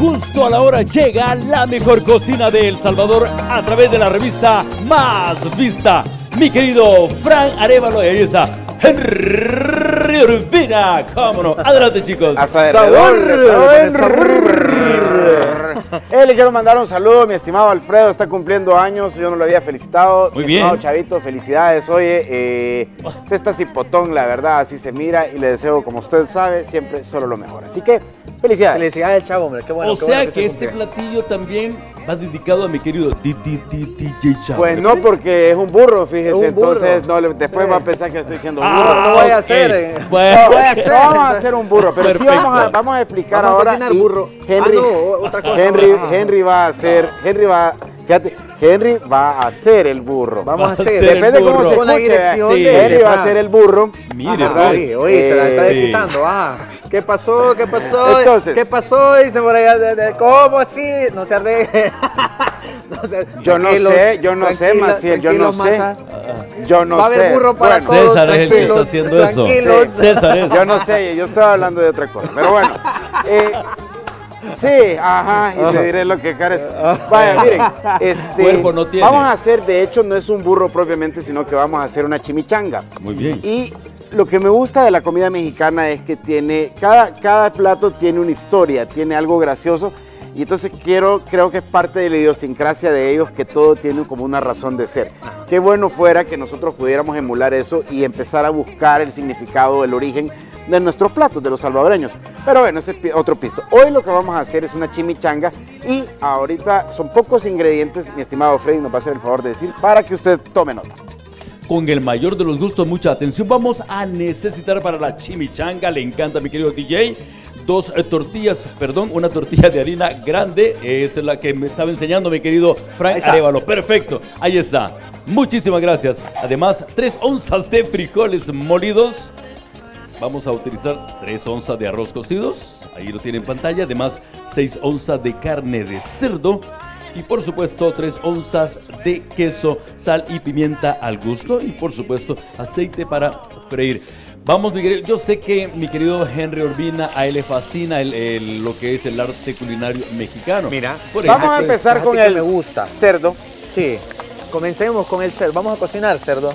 justo a la hora llega la mejor cocina de El Salvador a través de la revista Más Vista. Mi querido Frank Arévalo, y ahí está Henry Urbina. Cómo no, adelante chicos. Le quiero mandar un saludo, mi estimado Alfredo, está cumpliendo años, yo no lo había felicitado. Muy bien. Estimado Chavito, felicidades, oye, usted está cipotón, la verdad, así se mira y le deseo, como usted sabe, siempre solo lo mejor. Así que, felicidades. Felicidades, chavo, hombre, qué bueno. O sea que este platillo también va dedicado a mi querido DJ Chabler. Pues no, porque es un burro, fíjese, entonces después va a pensar que estoy diciendo burro. No voy a hacer. No voy a hacer. Vamos a hacer un burro, pero sí vamos a explicar ahora. Henry, otra cosa. Henry va a hacer el burro. Vamos a hacer. Depende de cómo se escuche. Henry va a hacer el burro. Mire, oye, se la está despistando. ¿Qué pasó? ¿Qué pasó? Entonces, ¿qué pasó? Dice por allá, ¿cómo así? No se arregle. No sé, yo no sé, yo no sé, Maciel, yo no sé. Yo no sé. Va a haber burro para todos, César es el que está haciendo eso. César es. Yo no sé, yo estaba hablando de otra cosa. Pero bueno. Sí, ajá, y te diré lo que cares. Vaya, miren, no tiene. Vamos a hacer, de hecho, no es un burro propiamente, sino que vamos a hacer una chimichanga. Muy bien. Y lo que me gusta de la comida mexicana es que tiene, cada plato tiene una historia, tiene algo gracioso. Y entonces creo que es parte de la idiosincrasia de ellos, que todo tiene como una razón de ser. Qué bueno fuera que nosotros pudiéramos emular eso y empezar a buscar el significado, el origen de nuestros platos, de los salvadoreños. Pero bueno, ese es otro pisto. Hoy lo que vamos a hacer es una chimichanga y ahorita son pocos ingredientes, mi estimado Freddy nos va a hacer el favor de decir, para que usted tome nota. Con el mayor de los gustos, mucha atención, vamos a necesitar para la chimichanga, le encanta mi querido DJ, una tortilla de harina grande, esa es la que me estaba enseñando mi querido Frank Arévalo, perfecto, ahí está, muchísimas gracias. Además, 3 onzas de frijoles molidos. Vamos a utilizar 3 onzas de arroz cocidos, ahí lo tiene en pantalla, además 6 onzas de carne de cerdo y por supuesto 3 onzas de queso, sal y pimienta al gusto y por supuesto aceite para freír. Vamos, mi querido, yo sé que mi querido Henry Urbina, a él le fascina lo que es el arte culinario mexicano. Mira, vamos a empezar con el cerdo. Sí. Comencemos con el cerdo. Vamos a cocinar cerdo.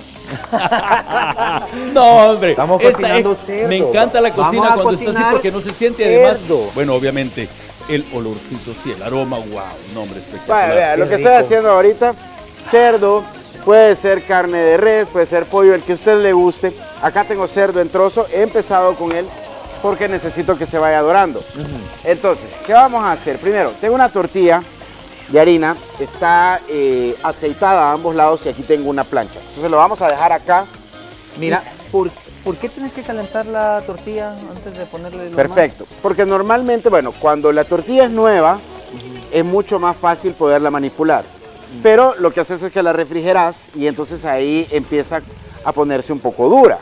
No, hombre. Estamos cocinando cerdo. Me encanta la cocina cuando está así porque no se siente cerdo. Además. Bueno, obviamente, el olorcito, sí, el aroma, wow. No, hombre, espectacular. Vale, vea, lo que estoy haciendo ahorita, cerdo, puede ser carne de res, puede ser pollo, el que a usted le guste. Acá tengo cerdo en trozo. He empezado con él porque necesito que se vaya dorando. Entonces, ¿qué vamos a hacer? Primero, tengo una tortilla de harina, está aceitada a ambos lados y aquí tengo una plancha. Entonces lo vamos a dejar acá. Mira, ¿por qué tienes que calentar la tortilla antes de ponerle lo Perfecto, más? Porque normalmente, bueno, cuando la tortilla es nueva, es mucho más fácil poderla manipular. Pero lo que haces es que la refrigeras y entonces ahí empieza a ponerse un poco dura.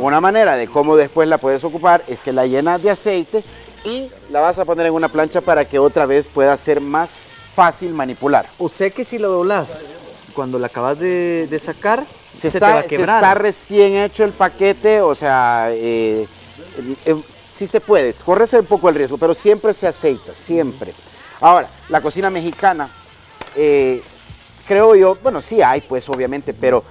Una manera de cómo después la puedes ocupar es que la llenas de aceite y la vas a poner en una plancha para que otra vez pueda ser más fácil manipular. O sea que si lo doblas, cuando la acabas de sacar, se te va a quebrar. Se está recién hecho el paquete, o sea, sí se puede, corres un poco el riesgo, pero siempre se aceita, siempre. Ahora, la cocina mexicana, creo yo, bueno, sí hay, pues, obviamente, pero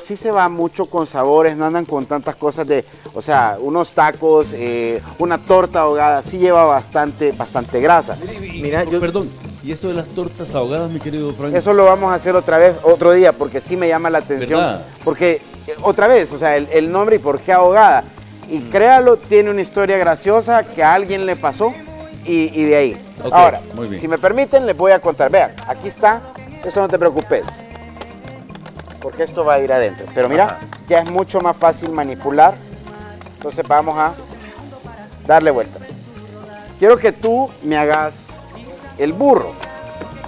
sí se va mucho con sabores, no andan con tantas cosas de, o sea, unos tacos, una torta ahogada, sí lleva bastante grasa. Mira, perdón, ¿y eso de las tortas ahogadas, mi querido Frank? Eso lo vamos a hacer otra vez, otro día, porque sí me llama la atención. ¿Verdad? Porque, otra vez, o sea, el nombre y por qué ahogada. Y créalo, tiene una historia graciosa que a alguien le pasó y de ahí. Okay, ahora, si me permiten, les voy a contar. Vean, aquí está, esto no te preocupes, porque esto va a ir adentro, pero mira, ya es mucho más fácil manipular, entonces vamos a darle vuelta. Quiero que tú me hagas el burro,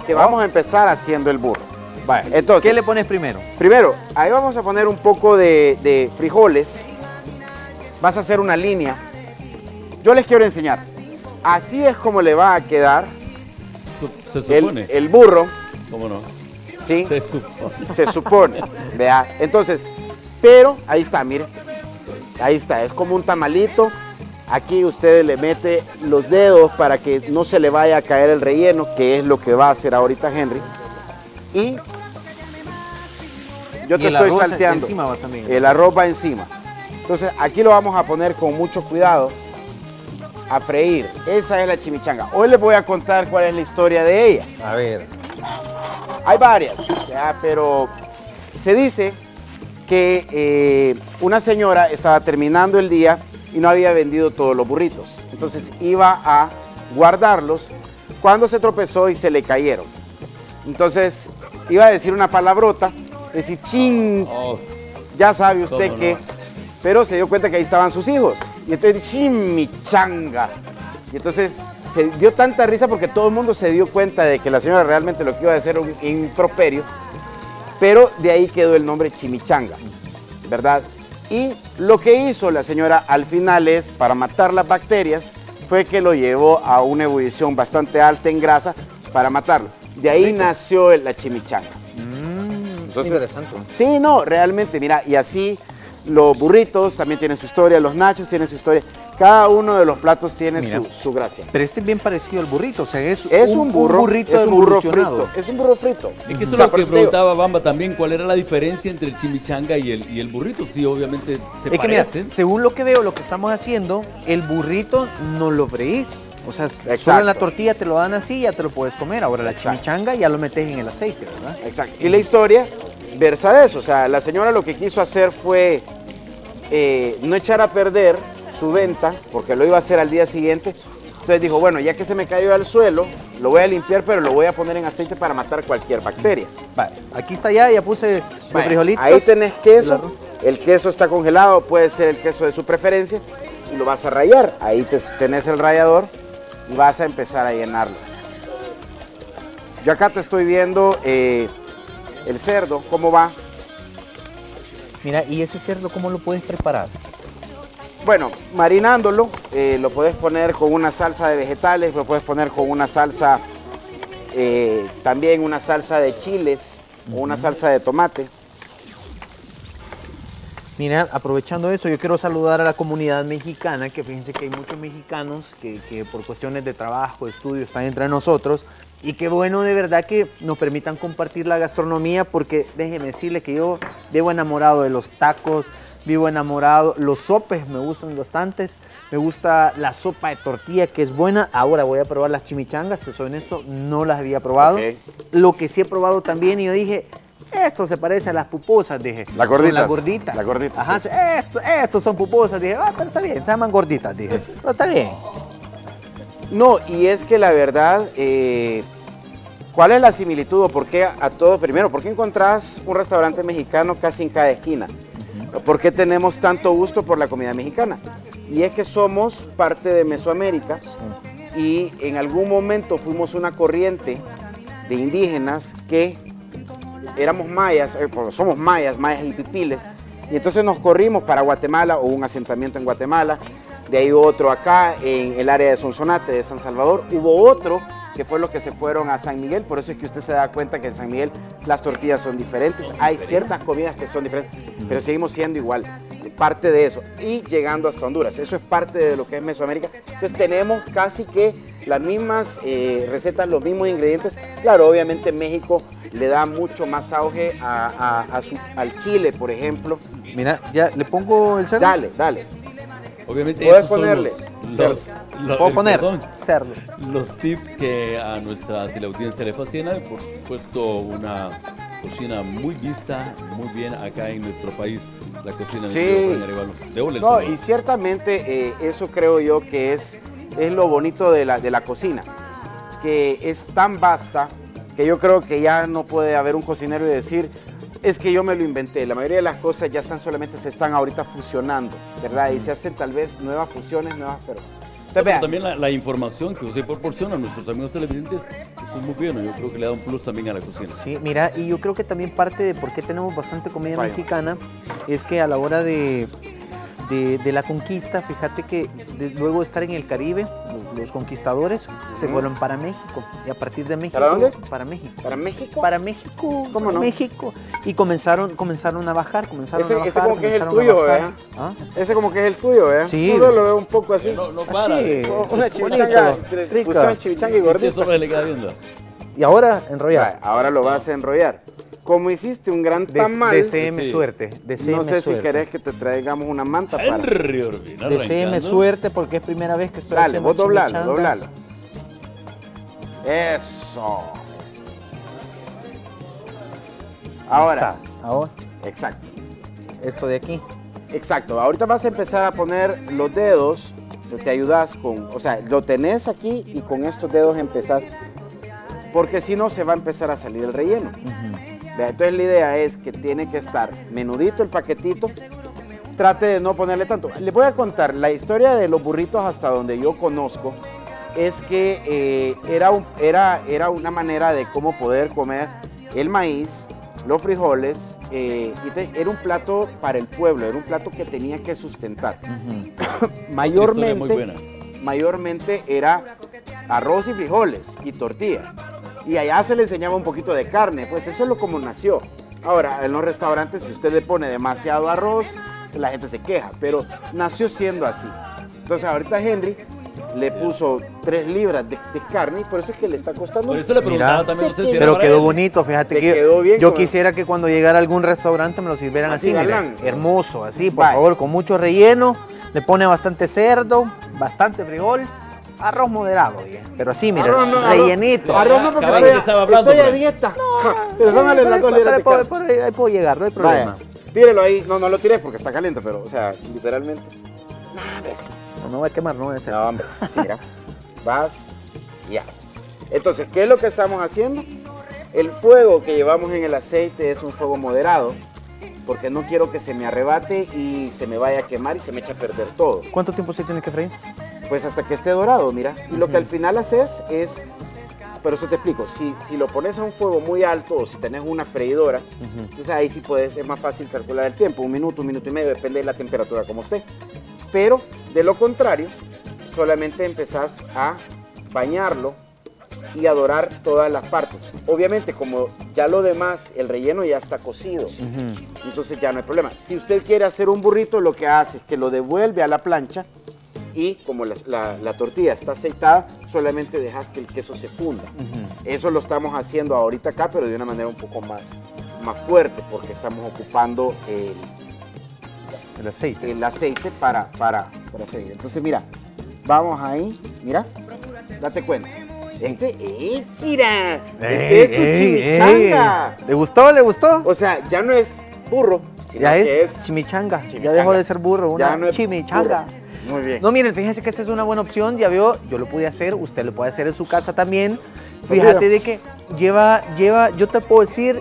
que vamos a empezar haciendo el burro. Vale, entonces, ¿qué le pones primero? Primero, ahí vamos a poner un poco de frijoles, vas a hacer una línea, yo les quiero enseñar, así es como le va a quedar se supone. El burro. ¿Cómo no? ¿Sí? Se supone. Se supone, vea. Entonces, pero ahí está, mire. Ahí está, es como un tamalito. Aquí usted le mete los dedos para que no se le vaya a caer el relleno, que es lo que va a hacer ahorita Henry. Y yo te estoy salteando. El arroz va encima. Entonces aquí lo vamos a poner con mucho cuidado a freír. Esa es la chimichanga. Hoy les voy a contar cuál es la historia de ella. A ver. Hay varias, ya, pero se dice que una señora estaba terminando el día y no había vendido todos los burritos. Entonces iba a guardarlos cuando se tropezó y se le cayeron. Entonces iba a decir una palabrota, decir ching, ya sabe usted que... No. Pero se dio cuenta que ahí estaban sus hijos. Y entonces, chimichanga. Y entonces se dio tanta risa porque todo el mundo se dio cuenta de que la señora realmente lo que iba a hacer era un improperio. Pero de ahí quedó el nombre chimichanga, ¿verdad? Y lo que hizo la señora al final es, para matar las bacterias, fue que lo llevó a una ebullición bastante alta en grasa para matarlo. De ahí nació la chimichanga. Entonces, interesante. Sí, no, realmente, mira, y así... Los burritos también tienen su historia, los nachos tienen su historia. Cada uno de los platos tiene su gracia. Pero este es bien parecido al burrito, o sea, es un burro, burrito es un burro frito. Es un burro frito. Es que eso es lo que preguntaba Bamba también, cuál era la diferencia entre el chimichanga y el burrito. Sí, obviamente se parecen. Mira, según lo que veo, lo que estamos haciendo, el burrito no lo freís. O sea, solo en la tortilla te lo dan así, ya te lo puedes comer. Ahora la chimichanga ya lo metes en el aceite, ¿verdad? Exacto. Y la historia versa de eso, o sea, la señora lo que quiso hacer fue no echar a perder su venta, porque lo iba a hacer al día siguiente. Entonces dijo, bueno, ya que se me cayó al suelo, lo voy a limpiar, pero lo voy a poner en aceite para matar cualquier bacteria. Vale, aquí está ya puse los frijolitos. Ahí tenés queso, el queso está congelado, puede ser el queso de su preferencia, y lo vas a rallar. Ahí tenés el rallador y vas a empezar a llenarlo. Yo acá te estoy viendo el cerdo, ¿cómo va? Mira, ¿y ese cerdo cómo lo puedes preparar? Bueno, marinándolo, lo puedes poner con una salsa de vegetales, lo puedes poner con una salsa, también una salsa de chiles o una salsa de tomate. Mira, aprovechando eso, yo quiero saludar a la comunidad mexicana, que fíjense que hay muchos mexicanos que por cuestiones de trabajo, estudio, están entre nosotros. Y qué bueno de verdad que nos permitan compartir la gastronomía, porque déjenme decirles que yo vivo enamorado de los tacos, vivo enamorado, los sopes me gustan bastantes, me gusta la sopa de tortilla que es buena. Ahora voy a probar las chimichangas, te soy honesto, no las había probado. Lo que sí he probado también y yo dije, esto se parece a las pupusas, dije. Las gorditas. Las gorditas. Las gorditas. Ajá, sí. Estos son pupusas, dije, pero está bien, se llaman gorditas, dije, pero está bien. No, y es que la verdad, ¿cuál es la similitud o por qué a todo? Primero, ¿por qué encontrás un restaurante mexicano casi en cada esquina? ¿Por qué tenemos tanto gusto por la comida mexicana? Y es que somos parte de Mesoamérica y en algún momento fuimos una corriente de indígenas que éramos mayas, somos mayas y pipiles, y entonces nos corrimos para Guatemala, o un asentamiento en Guatemala, de ahí otro acá, en el área de Sonsonate, de San Salvador, hubo otro que fue los que se fueron a San Miguel, por eso es que usted se da cuenta que en San Miguel las tortillas son diferentes, hay ciertas comidas que son diferentes, pero seguimos siendo igual, parte de eso, y llegando hasta Honduras, eso es parte de lo que es Mesoamérica, entonces tenemos casi que las mismas recetas, los mismos ingredientes, claro, obviamente México le da mucho más auge al chile, por ejemplo. Mira, ya le pongo el cerdo. Dale. Obviamente puedes ponerle ¿puedo poner? Cerdo. Los tips que a nuestra teleaudiencia le fascina, y por supuesto una cocina muy vista, muy bien acá en nuestro país, la cocina de y ciertamente eso creo yo que es lo bonito de la cocina, que es tan vasta que yo creo que ya no puede haber un cocinero y decir, es que yo me lo inventé. La mayoría de las cosas ya se están ahorita fusionando, ¿verdad? Y se hacen tal vez nuevas fusiones, nuevas... Pero también la información que usted proporciona a nuestros amigos televidentes, eso es muy bueno, yo creo que le da un plus también a la cocina. Sí, mira, y yo creo que también parte de por qué tenemos bastante comida mexicana es que a la hora de... de la conquista, fíjate que luego de estar en el Caribe, los conquistadores se fueron para México. Y a partir de México... ¿Para dónde? Para México. ¿Para México? Para México. ¿Cómo no? México. Y comenzaron a bajar, Ese como que es el tuyo, ¿verdad? ¿Ah? Ese como que es el tuyo, ¿verdad? Sí. Yo lo veo un poco así. No para. Así. Una chimichanga, fusión chimichanga y gordita. Eso le queda viendo. Y ahora, enrollar. Ahora lo vas a enrollar. Como hiciste un gran tamal. Deseeme suerte. No sé si querés que te traigamos una manta para... Henry Urbina. Deseeme suerte porque es primera vez que estoy haciendo vos doblalo. Eso. Ahora. Ahora. Exacto. Esto de aquí. Exacto. Ahorita vas a empezar a poner los dedos. Te ayudas con... O sea, lo tenés aquí y con estos dedos empezás. Porque si no, se va a empezar a salir el relleno. Entonces la idea es que tiene que estar menudito el paquetito, trate de no ponerle tanto. Les voy a contar, la historia de los burritos hasta donde yo conozco es que era una manera de cómo poder comer el maíz, los frijoles, era un plato para el pueblo, era un plato que tenía que sustentar. Mayormente era arroz y frijoles y tortilla. Y allá se le enseñaba un poquito de carne, pues eso es como nació. Ahora, en los restaurantes, si usted le pone demasiado arroz, la gente se queja, pero nació siendo así. Entonces, ahorita Henry le puso 3 libras de carne y por eso es que le está costando. Por eso le preguntaba también, usted, si era pero quedó él. Bonito, fíjate que quedó bien, yo quisiera que cuando llegara a algún restaurante me lo sirvieran así, miren, hermoso, así, por favor, con mucho relleno, le pone bastante cerdo, bastante frijol. Arroz moderado, pero así, mira, rellenito. Arroz no, porque estoy a dieta. Ahí puedo llegar, no hay problema. Tírelo ahí, no lo tires porque está caliente, pero, o sea, literalmente. No me voy a quemar, no voy a hacer. No, hombre, sí, mira. Vas, ya. Entonces, ¿qué es lo que estamos haciendo? El fuego que llevamos en el aceite es un fuego moderado, porque no quiero que se me arrebate y se me vaya a quemar y se me eche a perder todo. ¿Cuánto tiempo se tiene que freír? Pues hasta que esté dorado, mira. Y lo que al final haces es, pero eso te explico, si lo pones a un fuego muy alto o si tenés una freidora, entonces ahí sí puedes, es más fácil calcular el tiempo, 1 minuto, 1 minuto y medio, depende de la temperatura como esté. Pero de lo contrario, solamente empezás a bañarlo y a dorar todas las partes. Obviamente, como ya lo demás, el relleno ya está cocido, entonces ya no hay problema. Si usted quiere hacer un burrito, lo que hace es que lo devuelve a la plancha. Y como la tortilla está aceitada, solamente dejas que el queso se funda. Eso lo estamos haciendo ahorita acá, pero de una manera un poco más fuerte, porque estamos ocupando el aceite para freír. Entonces, mira, vamos ahí, mira, date cuenta. Este es tu chimichanga. ¿Le gustó? ¿Le gustó? O sea, ya no es burro. Ya es chimichanga. Ya dejó de ser burro, una chimichanga. Muy bien. No, miren, fíjense que esa es una buena opción, ya veo, yo lo pude hacer, usted lo puede hacer en su casa también. Fíjate de que lleva, yo te puedo decir,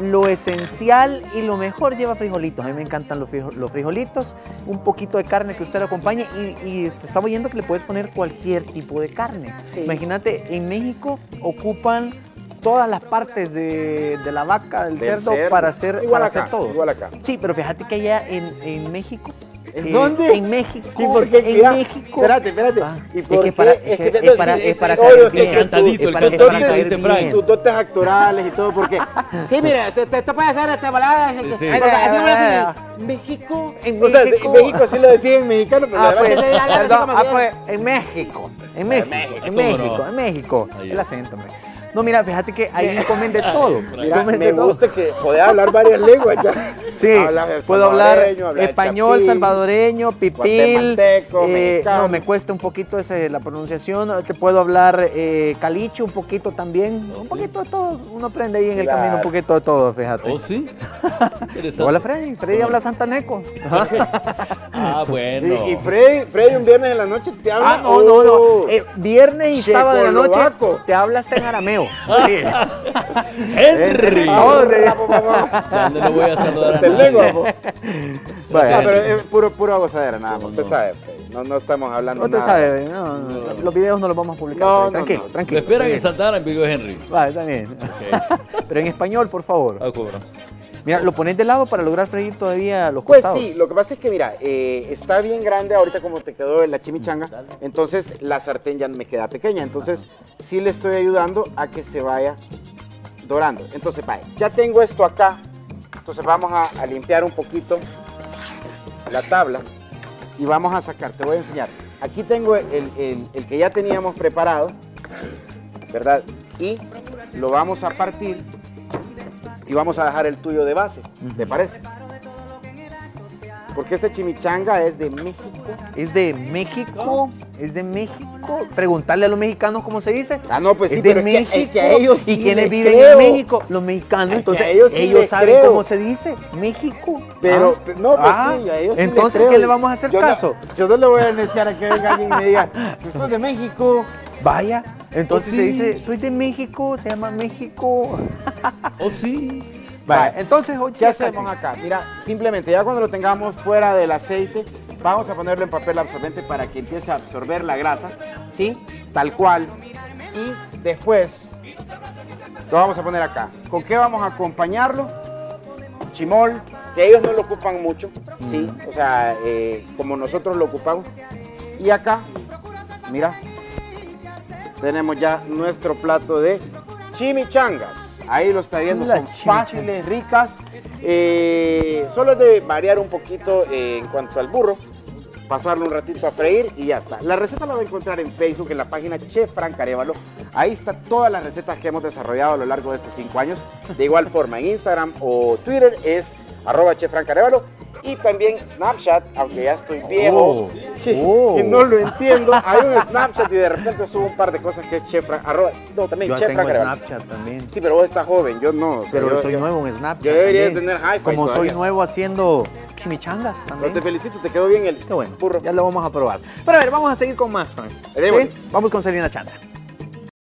lo esencial y lo mejor lleva frijolitos. A mí me encantan los frijolitos, un poquito de carne que usted lo acompañe y te estaba oyendo que le puedes poner cualquier tipo de carne. Sí. Imagínate, en México ocupan todas las partes de la vaca, del cerdo, para hacer, todo. Igual acá. Sí, pero fíjate que allá en México... ¿En dónde? En México. ¿Y por qué? En México. Espérate. ¿Y por qué? Es para salir bien. Cantadito, el cantadito dice Frank. Tus dotes actorales y todo, porque... Sí, mira, te puedes hacer esta balada. En México. O sea, en México sí lo decía en mexicano, pero... pues, en México. El acento, no, mira, fíjate que ahí comen de todo. Mira, me gusta que podés hablar varias lenguas ya. Sí, puedo hablar español, salvadoreño, pipil. No, me cuesta un poquito la pronunciación. Te puedo hablar calicho un poquito también. Un poquito de todo. Uno aprende ahí en el camino un poquito de todo, fíjate. ¿Oh, sí? Hola, Freddy. Freddy habla santaneco. Ah, bueno. Y Freddy un viernes en la noche te habla. Ah, no. Viernes y sábado de la noche te habla hasta en arameo. Sí. Henry. ¿A dónde? ¿Dónde lo voy a saludar? Te lengua, po. Pero es pura gozadera, nada más. Usted sabe, no estamos hablando nada. Usted sabe, no. Los videos no los vamos a publicar. Tranquilo. Esperan en Santana el video de Henry. Vale, también. Pero en español, por favor. Mira, ¿lo pones de lado para lograr freír todavía los costados? Pues sí, lo que pasa es que, mira, está bien grande ahorita como te quedó la chimichanga, entonces la sartén ya me queda pequeña, entonces sí le estoy ayudando a que se vaya dorando. Entonces, vaya, ya tengo esto acá, entonces vamos a limpiar un poquito la tabla y vamos a sacar, te voy a enseñar. Aquí tengo el que ya teníamos preparado, ¿verdad? Y lo vamos a partir y vamos a dejar el tuyo de base, ¿te parece? Porque esta chimichanga es de México. ¿Es de México? ¿Es de México? Preguntarle a los mexicanos cómo se dice. Ah, no, pues sí, pero es que a ellos sí. ¿Y quiénes viven en México? Los mexicanos, entonces ellos saben cómo se dice México. Pero, no, pues sí, a ellos sí. Entonces, ¿qué le vamos a hacer caso? Yo no le voy a denunciar a que venga alguien y me diga, si sos de México. Vaya, entonces te dice, soy de México, se llama México. Oh, sí. Vale, entonces, ¿qué hacemos acá? Mira, simplemente ya cuando lo tengamos fuera del aceite, vamos a ponerlo en papel absorbente para que empiece a absorber la grasa, ¿sí? Tal cual. Y después lo vamos a poner acá. ¿Con qué vamos a acompañarlo? Chimol, que ellos no lo ocupan mucho, ¿sí? O sea, como nosotros lo ocupamos. Y acá, mira, tenemos ya nuestro plato de chimichangas. Ahí lo está viendo, son fáciles, ricas, solo es de variar un poquito en cuanto al burro, pasarlo un ratito a freír y ya está. La receta la va a encontrar en Facebook, en la página Chef Frank Arévalo. Ahí están todas las recetas que hemos desarrollado a lo largo de estos 5 años. De igual forma, en Instagram o Twitter es @cheffrancarévalo. Y también Snapchat, aunque ya estoy viejo y no lo entiendo, hay un Snapchat y de repente subo un par de cosas que es Chef Frank, también yo Chef Frank Snapchat también. Sí, pero vos estás joven, yo no. O sea, pero yo soy nuevo en Snapchat. Yo debería tener hi-fi como todavía. Soy nuevo haciendo chimichangas también. Pero te felicito, te quedó bien el burro. Ya lo vamos a probar. Pero a ver, vamos a seguir con más, Frank. ¿Sí? Vamos con Selena Chanda.